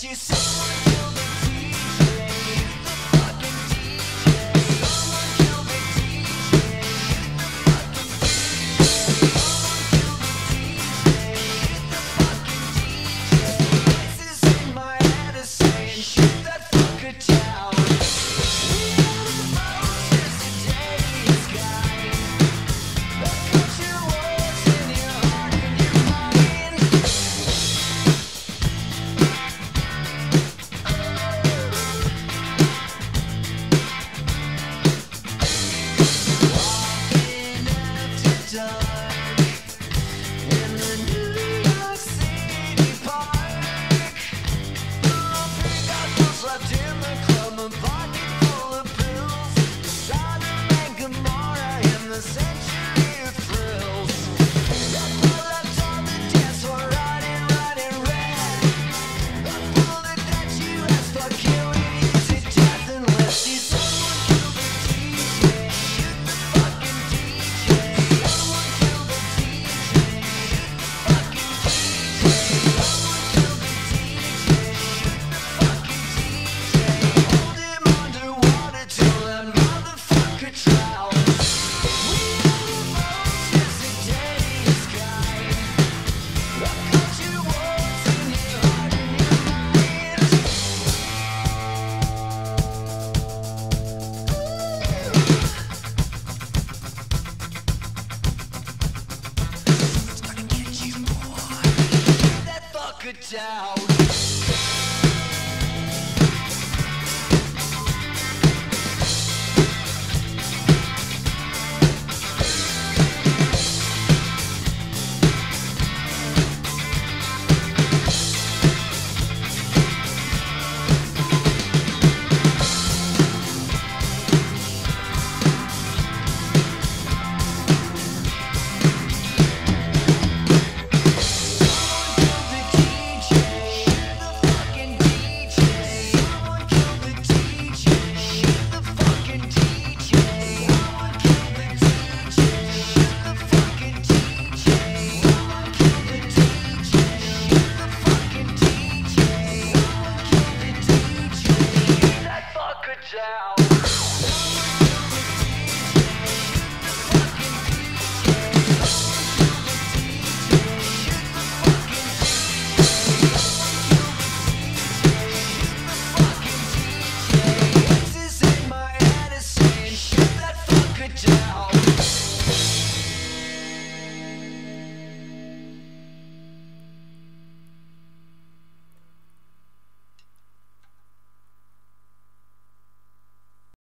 You say someone killed the DJ, the fucking DJ. Someone killed the DJ, the fucking DJ. Someone killed the DJ, the fucking DJ. Voices in my head are saying, shoot that fucker down. We are the voters, today's guy. The culture wars in your heart and your mind. Good job.